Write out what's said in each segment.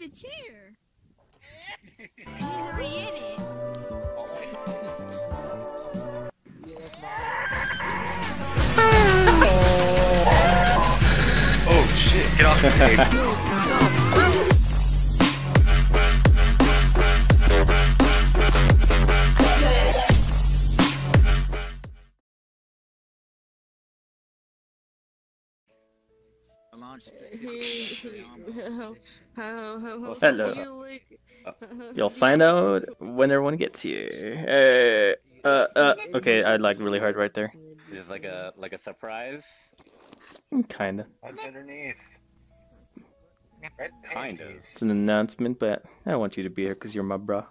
the chair. You're in it. Oh shit, get off the table. Hello. You'll find out when everyone gets here. Okay, I lagged really hard right there. Just like a surprise. Kinda. What's underneath? Kinda. It's an announcement, but I want you to be here because you're my bra.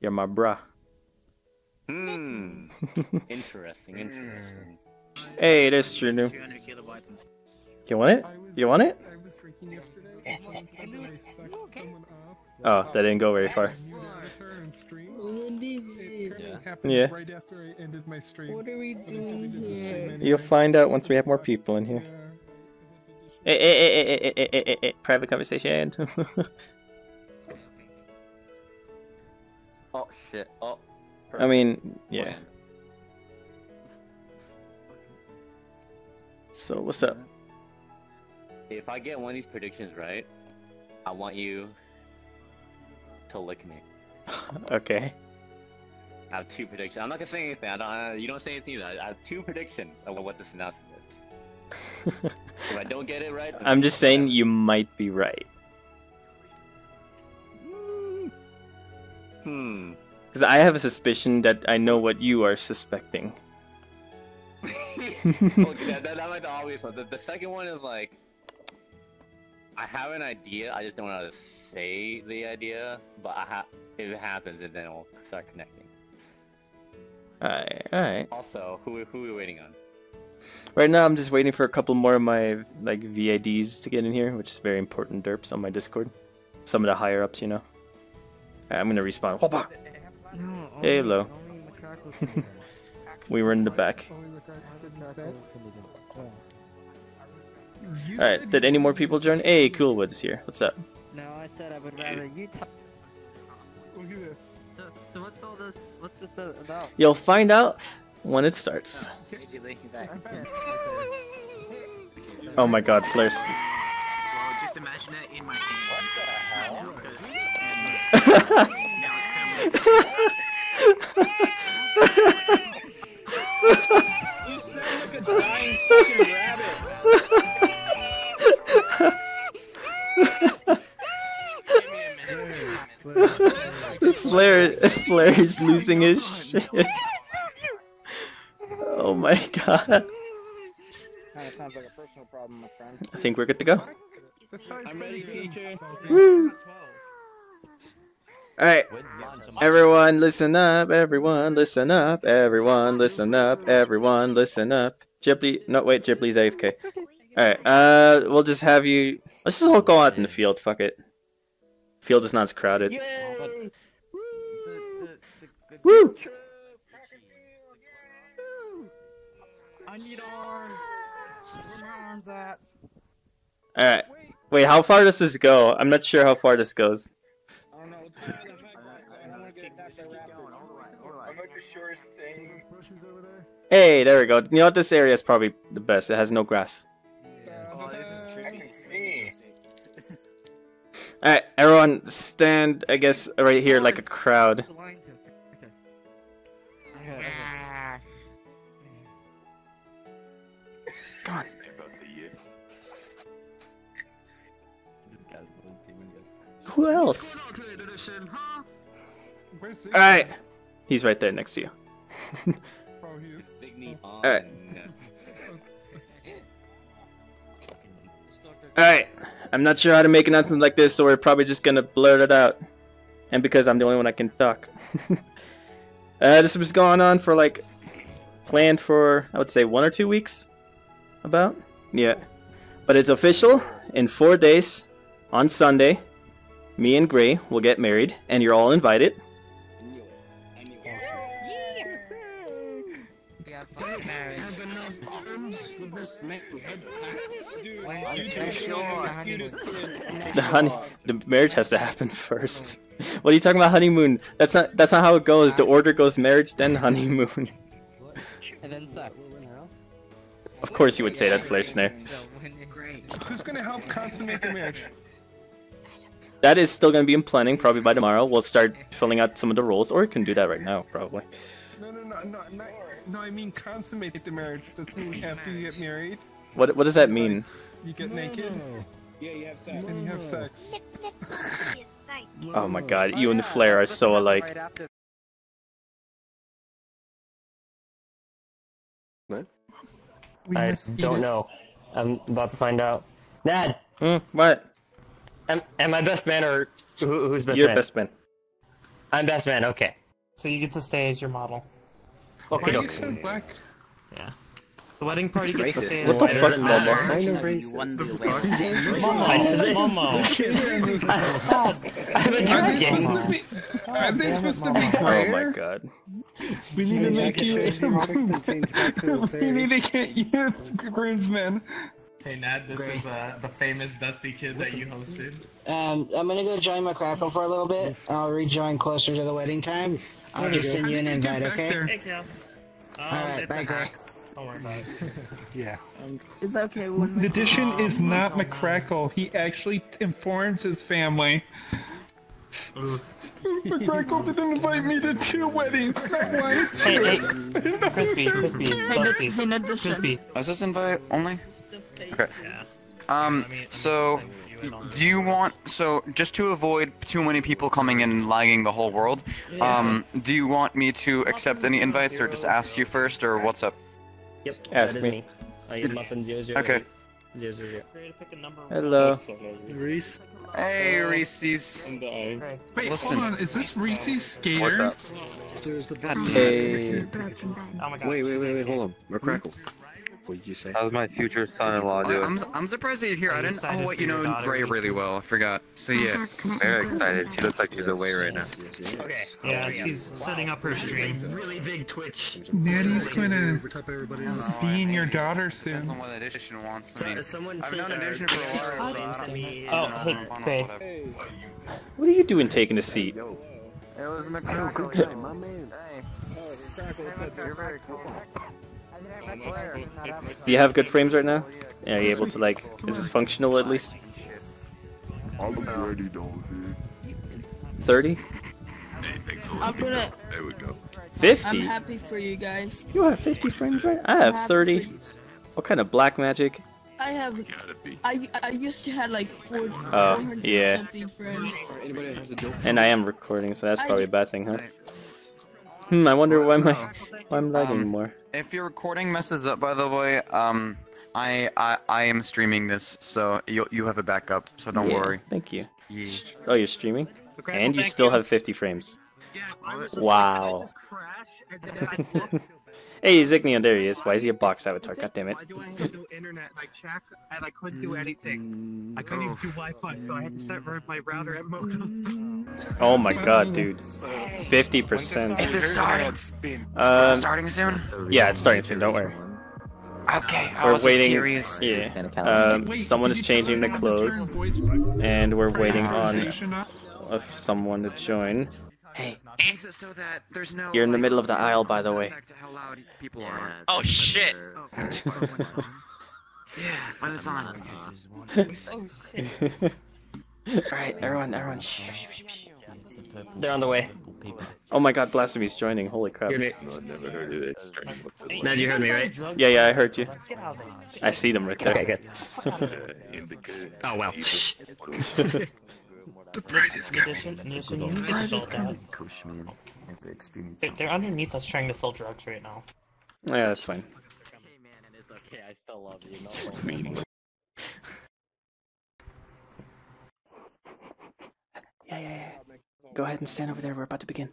You're my bra. Hmm. Interesting. Interesting. Hey, there's Trinu. You want it? Oh, that didn't go very far. Yeah. Right after I ended my stream. What are we doing here? You'll find out once we have more people in here. Hey, private conversation. Oh shit. Oh. I mean, yeah. So what's up? If I get one of these predictions right, I want you to lick me. Okay. I have two predictions. I'm not gonna say anything. You don't say anything either. I have two predictions of what this announcement is. If I don't get it right, I'm just saying you might be right. Hmm. Because I have a suspicion that I know what you are suspecting. Okay, that might be the obvious one. The second one is like, I have an idea, I just don't know how to say the idea, but if it happens, then it'll start connecting. Alright, alright. Also, who are we waiting on? Right now, I'm just waiting for a couple more of my like VIDs to get in here, which is very important derps on my Discord. Some of the higher ups, you know. Right, I'm gonna respawn. No, hey, hello. We were in the back. Alright, did any more people join? Hey, Coolwood is here. What's up? No, I said I would rather you talk. Look at this. So what's all this? What's this about? You'll find out when it starts. Oh my god, Flares. Well, just imagine that in my hand. What the hell? Now it's coming. You sound like a dying fucking rabbit. Flare is losing his shit. Oh my god. That sounds like a personal problem, my friend. I think we're good to go. I'm ready, teacher. Woo! Alright. Everyone listen up, everyone listen up, everyone listen up, everyone listen up. Ghibli, no wait, Ghibli's AFK. Alright, we'll just have you... Let's just all go out in the field, fuck it. Field is not as crowded. Yay! Woo! I need arms! Where my arms at? Alright. Wait, how far does this go? I'm not sure how far this goes. I don't know. I'm not sure staying. Hey, there we go. You know what? This area is probably the best. It has no grass. Alright, everyone stand, I guess, right here like a crowd. Come on. Who else? Alright. He's right there next to you. Alright. Alright, I'm not sure how to make announcements like this, so we're probably just gonna blurt it out. And because I'm the only one I can talk. This was going on for like, planned for, I would say 1 or 2 weeks? About? Yeah. But it's official, in 4 days, on Sunday, me and Greigh will get married, and you're all invited. just make your head back. The honey, the marriage has to happen first. What are you talking about, honeymoon? That's not how it goes. The order goes marriage, then honeymoon. And then sex. Of course you would say that, Flare Snare. Who's gonna help consummate the marriage? That is still gonna be in planning, probably by tomorrow. We'll start filling out some of the roles, or you can do that right now, probably. No, I mean consummate the marriage. That's mean after you get married. What does that mean? You get naked. Yeah, you have sex. And you have sex. Oh my god, you and Flare are so alike. What? I don't know. I'm about to find out. Nad! What? Am I best man or who's best man? You're best man. I'm best man, okay. So you get to stay as your model. Okay, okay. Black? Yeah. The wedding party gets to stay as what the fuck, Momo? I'm a dragon! Aren't they supposed to be fair? Oh my god. We need to make you... We need to get you groomsmen. Hey Nad, this is the famous Dusty Kid that you hosted. I'm gonna go join McCrackle for a little bit. I'll rejoin closer to the wedding time. I'll just send you an invite, okay? Thank you. Alright, bye Greigh. Don't worry about it. Yeah. It's okay. Naddition is not McCrackle. He actually informs his family. McCrackle didn't invite me to two weddings. Hey, Crispy. Was this invite only? Okay. Yeah. So, do you want, so, just to avoid too many people coming in and lagging the whole world, do you want me to accept any invites or just ask you first, or what's up? Yep, ask me. Okay. Hello. Reese. Hey, Reese's. Wait, hold on, is this Reese's skater? Hey. Wait, hold on. McCrackle. What did you say? How's my future son-in-law doing? I'm surprised that you're here. I didn't know what you know Greigh really well. I forgot. So yeah, very excited. She looks like she's away right now. Okay. Yeah, she's setting up her stream. Really big Twitch. Natty's gonna be in your daughter soon. Depends on what Naddition wants. I mean, I've known Naddition for a while. Oh, hey, what are you doing taking a seat? It was McCrackle, my man. Hey, McCrackle, you're very cool. Do you have good frames right now? Yeah, are you able to like... Is this functional at least? 30? I'll put it... There we go. 50? I'm happy for you guys. You have 50 frames right now? I have 30. What kind of black magic? I have... I used to have like 400 or something frames. And I am recording, so that's probably a bad thing, huh? I wonder why I'm lagging more. If your recording messes up, by the way, I am streaming this, so you have a backup, so don't worry. Thank you. Yeah. Oh, you're streaming, and you still have 50 frames. Yeah, wow. Hey, Ziggy, there he is. Why is he a box avatar? God damn it. Why do I have no internet? Like, check, and I couldn't do anything. I couldn't even do Wi-Fi, so I had to set my router at modem. Oh my god, dude. 50%. Is it starting? Is it starting soon? Yeah, it's starting soon, don't worry. Okay, we're waiting. Curious. Yeah. Someone is changing the clothes, and we're waiting on someone to join. Hey, so that there's no, you're in the middle of the aisle, by the way. Oh shit! Yeah, when it's on. Alright, everyone. They're on the way. Oh my god, Blasphemy's joining, holy crap. Hear me. Now you heard me, right? Yeah, I heard you. I see them right there. Okay, good. Oh, wow. The bride is coming. They're underneath us trying to sell drugs right now. Yeah, that's fine. Hey man, and it's okay, I still love you. Yeah. Go ahead and stand over there, we're about to begin.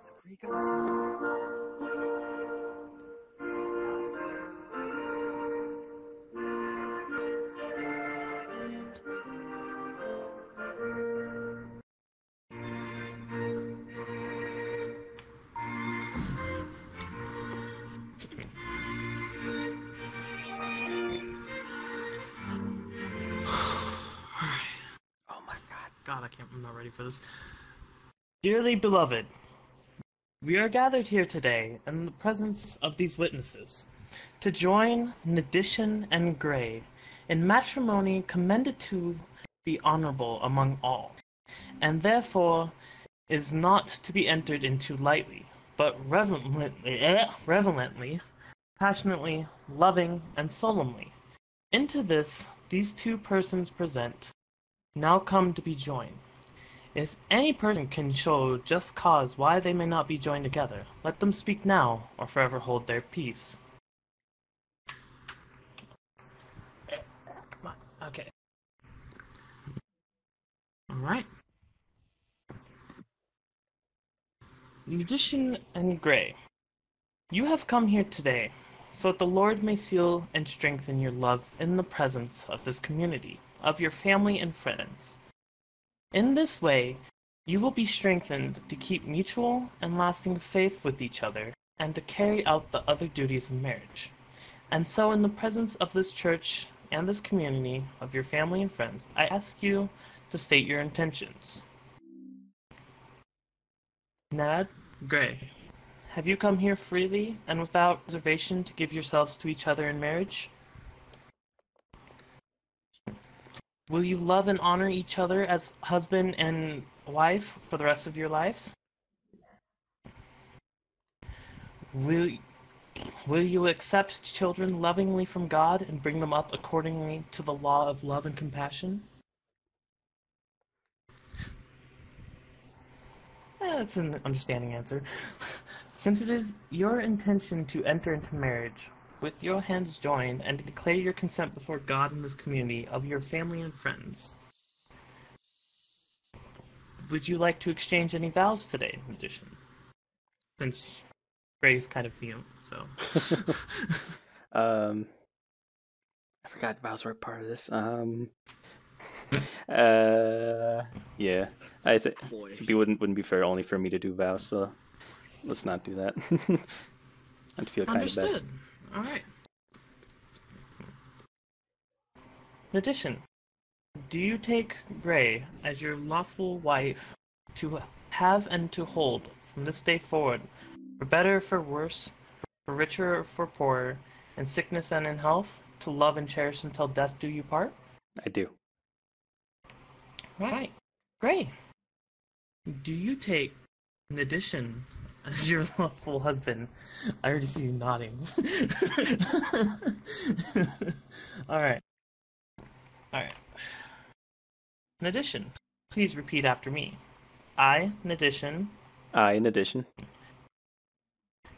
It's Greigh. ready for this. Dearly beloved, we are gathered here today in the presence of these witnesses to join Naddition and Greigh in matrimony commended to the honorable among all, and therefore is not to be entered into lightly, but reverently, passionately, loving, and solemnly. Into this these two persons present now come to be joined. If any person can show just cause why they may not be joined together, let them speak now, or forever hold their peace. Okay. All right. Naddition and Greigh, you have come here today, so that the Lord may seal and strengthen your love in the presence of this community, of your family and friends. In this way, you will be strengthened to keep mutual and lasting faith with each other, and to carry out the other duties of marriage. And so in the presence of this church and this community, of your family and friends, I ask you to state your intentions. Nad, Greigh, have you come here freely and without reservation to give yourselves to each other in marriage? Will you love and honor each other as husband and wife for the rest of your lives? Will you accept children lovingly from God and bring them up accordingly to the law of love and compassion? That's an understanding answer. Since it is your intention to enter into marriage, with your hands joined, and to declare your consent before God and this community, of your family and friends, would you like to exchange any vows today, Naddition? Since Gray's kind of new, so... I forgot vows were part of this. Yeah. I think it wouldn't be fair only for me to do vows, so... Let's not do that. I'd feel kind of bad. Understood. All right. Naddition, do you take Greigh as your lawful wife to have and to hold from this day forward, for better, for worse, for richer, for poorer, in sickness and in health, to love and cherish until death do you part? I do. All right. Greigh, do you take Naddition as your lawful husband? I already see you nodding. Alright. Alright. Naddition, please repeat after me. I, Naddition. I, Naddition.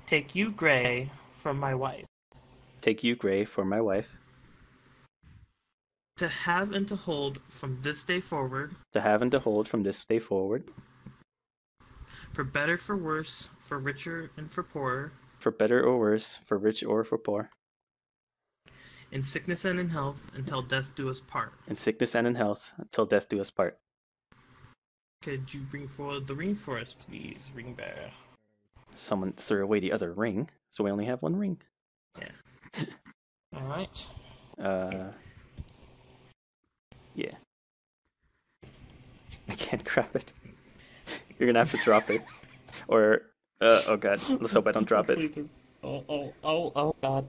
Take you, Greigh, for my wife. Take you, Greigh, for my wife. To have and to hold from this day forward. To have and to hold from this day forward. For better, for worse, for richer, and for poorer. For better or worse, for rich or for poor. In sickness and in health, until death do us part. In sickness and in health, until death do us part. Could you bring forward the ring for us, please, ring bearer? Someone threw away the other ring, so we only have one ring. Yeah. All right. Yeah. I can't grab it. You're gonna have to drop it, or oh god, let's hope I don't drop it. Oh god.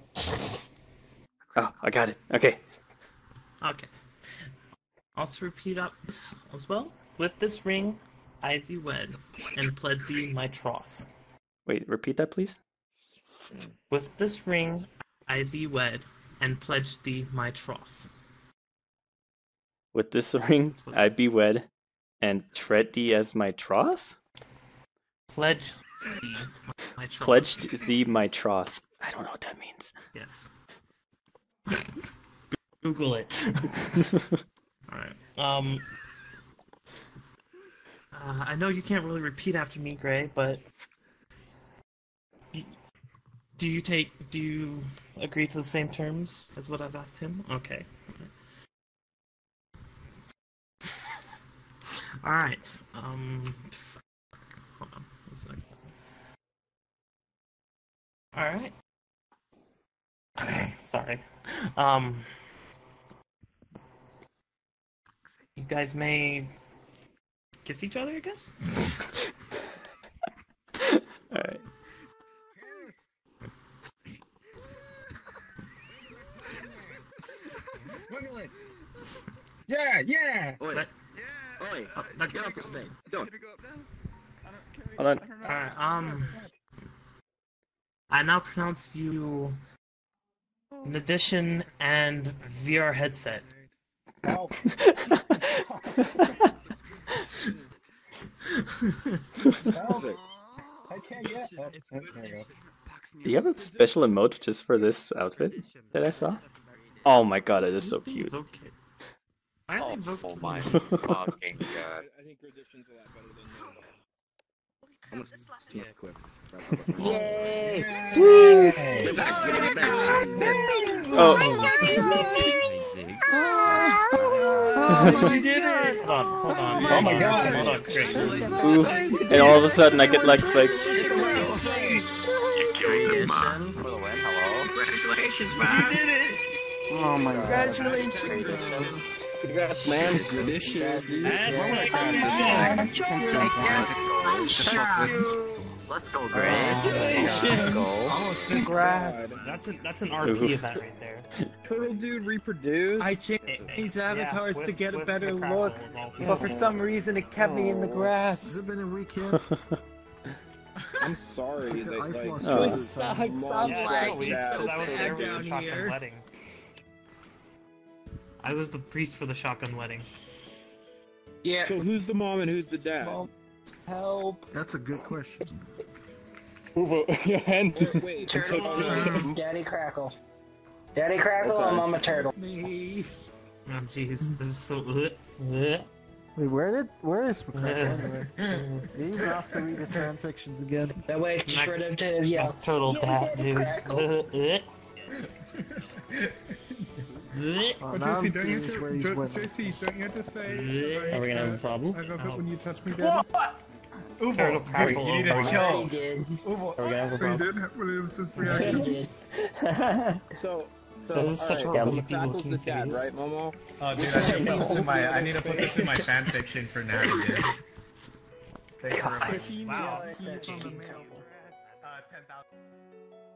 Oh, I got it. Okay. Okay. Also repeat up as well. With this ring, I thee wed, and pled thee my troth. Wait, repeat that, please. With this ring, I thee wed, and pledge thee my troth. With this ring, I be wed. And tread thee as my troth? Pledge thee my troth. Pledged thee my troth. I don't know what that means. Yes. Google it. Alright. I know you can't really repeat after me, Greigh, but... Do you agree to the same terms as what I've asked him? Okay. All right. Hold on a second. All right. Sorry. You guys may kiss each other, I guess? Alright. Yeah, yeah! Oi! But, yeah. Oi! Oh, no, get off this thing. Go. Hold on. Alright, I now pronounce you Naddition and VR headset. Oh. Do you have a special emote just for this outfit that I saw? Oh my god, it is so cute. Oh my fucking god. I think Naddition's a lot better than Yay! Oh, we did it! Hold on, hold on. Oh my god! Hold on, great. Ooh, and all of a sudden I get leg spikes. You killed him, man. Hello. Congratulations, man. You did it! Oh my god. Congratulations. Congrats, man. Congrats, dude. Let's go, Greigh. Congratulations. Congrats. That's an RP event right there. Turtle dude reproduced. I changed these avatars to get a better look, but for some reason it kept me in the grass. Has it been a week yet? I'm sorry. They like. Oh, I'm like down here. I was the priest for the shotgun wedding. Yeah. So who's the mom and who's the dad? Mom, help. That's a good question. Wait, turtle on Daddy Crackle. Daddy Crackle or Mama Turtle? Me. Oh jeez, this is so Wait, where is McCrackle? He's off to read his fan fictions again. That way it's shredded to yell. Turtle dad, dude. Oh, Jesse, don't you have to say... Are we gonna have a problem? I love it when you touch me, Daddy. What? Uvo! Wait, you need to kill! Uvo! Are we gonna have a problem? It was his reaction. So, alright, McCrackle's the dad, right, Momo? Oh, dude, I should put this in my... I need to put this in my fanfiction for now, dude. Thank you very much. Wow. 10,000.